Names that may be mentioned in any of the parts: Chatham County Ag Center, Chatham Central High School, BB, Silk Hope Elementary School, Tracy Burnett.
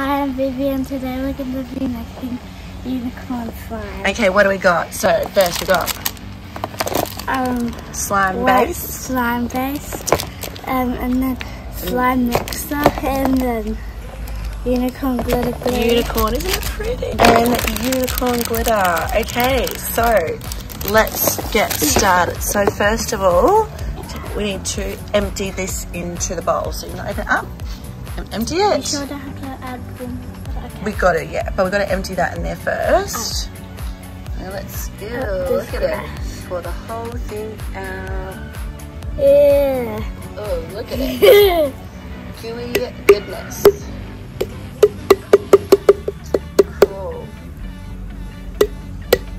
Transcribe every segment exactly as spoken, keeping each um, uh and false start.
Hi, I'm B B and today we're going to be making unicorn slime. Okay, what do we got? So first we got um, slime base, slime base, um, and then slime mixer, and then unicorn glitter glitter. Unicorn, isn't it pretty? And unicorn glitter. Okay, so let's get started. So first of all, we need to empty this into the bowl. So you can open it up and empty it. Make sure I don't have to add room, okay. We got it, yeah, but we've got to empty that in there first. Oh. Now let's, ew, oh, look at it. Pour the whole thing out. Yeah. Oh, look at it. Gooey goodness. Cool.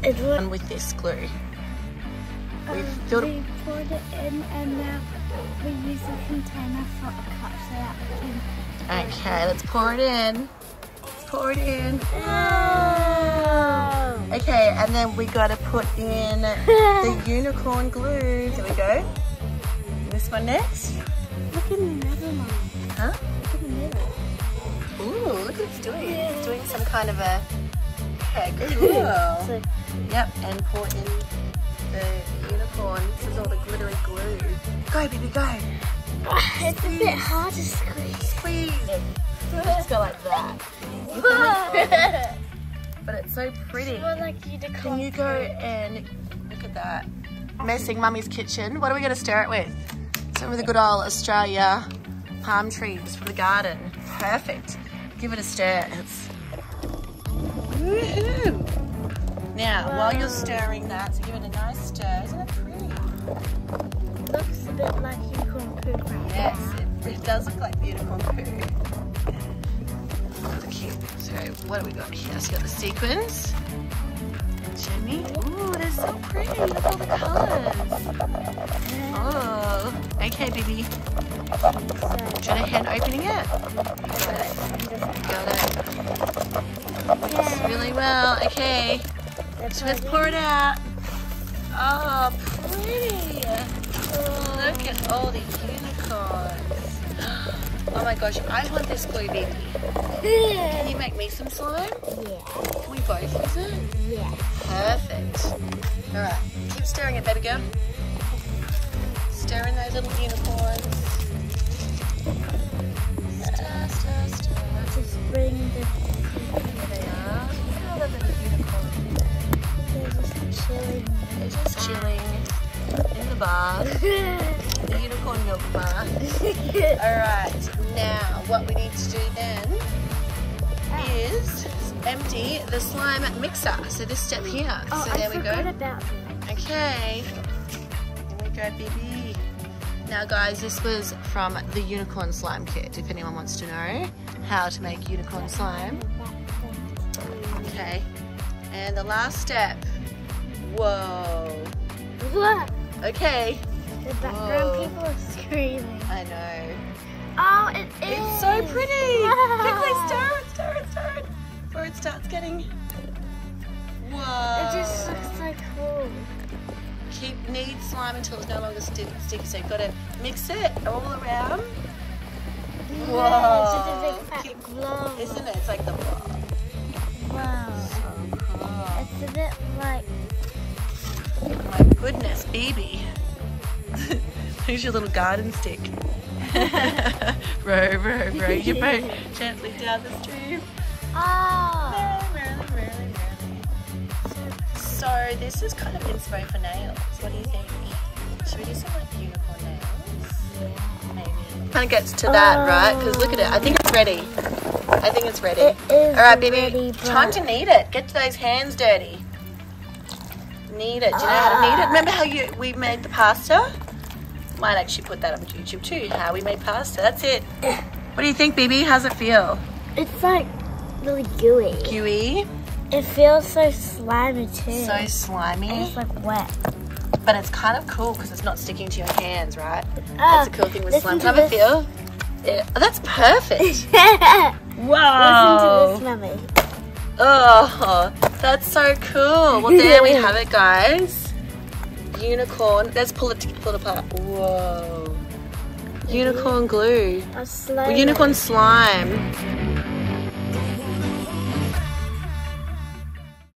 And with this glue. We've filled um, we poured it in and now we use a container for a cup so that we can... Okay, let's pour it in. Let's pour it in. Oh. Okay, and then we got to put in the unicorn glue. There we go. This one next. Look in the middle, Mum. Huh? Look in the middle. Ooh, look what it's doing. Yeah. It's doing some kind of a... Okay, cool. So, yep, and pour in... the unicorn. This is all the glittery glue. Go, baby, go. It's a bit hard to squeeze. Squeeze. Just go like that. But it's so pretty. It's more like unicorn. Can you go and look at that? Messing Mummy's kitchen. What are we going to stir it with? Some of the good old Australia palm trees from the garden. Perfect. Give it a stir. It's... Woohoo! Now, wow. While you're stirring that, so give it a nice stir. Isn't it pretty? It looks a bit like unicorn poo right Yes, now. It, it does look like unicorn poo. Look here. So, what do we got here? So, we got the sequins. Jimmy. Ooh, they're so pretty. Look at all the colours. Oh, okay, baby. Do you want a hand opening it? Got it. Got it. Really well. Okay. So let's pour it out. Oh, pretty. Look at all the unicorns. Oh my gosh, I want this glue, baby. Can you make me some slime? Yeah. Can we both use it? Yeah. Perfect. All right, keep stirring it, baby girl. Stir in those little unicorns. Stir, stir, stir. Just bring the... There they are. Look at all the little unicorns. Chilling. It's just chilling in the bath. The unicorn milk bath. Alright, now what we need to do then is empty the slime mixer. So this step here. Oh, so there I we go. About okay. Here we go, baby. Now guys, this was from the unicorn slime kit, if anyone wants to know how to make unicorn slime. Okay. And the last step. Whoa. What? Okay. The background Whoa. People are screaming. I know. Oh, it is. It's so pretty. Wow. Quickly stir it, stir it, stir it. Before it starts getting... Whoa. It just looks so cool. Keep kneading slime until it's no longer sticky, so you've got to mix it all around. Whoa. Yeah, it's just a big fat glow. Isn't it? It's like the... Wow. So cool. It's a bit like... My goodness, B B. Here's your little garden stick. row, row, row your boat gently down the stream. Oh! Merrily, merrily, merrily. So, this is kind of inspo for nails. What do you think? Should we do some like unicorn nails? Yeah. Maybe. Kind of gets to that, oh. right? Because look at it. I think it's ready. I think it's ready. It is. Alright, B B. Time to knead it. Get those hands dirty. Knead it. Do you know ah. how to knead it? Remember how you we made the pasta? Might actually put that on YouTube too, how we made pasta. That's it. What do you think, B B? How's it feel? It's like really gooey. Gooey? It feels so slimy too. So slimy. And it's like wet. But it's kind of cool because it's not sticking to your hands, right? Oh, that's the cool thing with slime. Have a feel? Yeah. Oh, that's perfect. Yeah. Wow. Listen to this, Mummy. Oh, that's so cool. Well, there we have it, guys. Unicorn. Let's pull it, pull it apart. Whoa. Unicorn glue. Well, unicorn slime.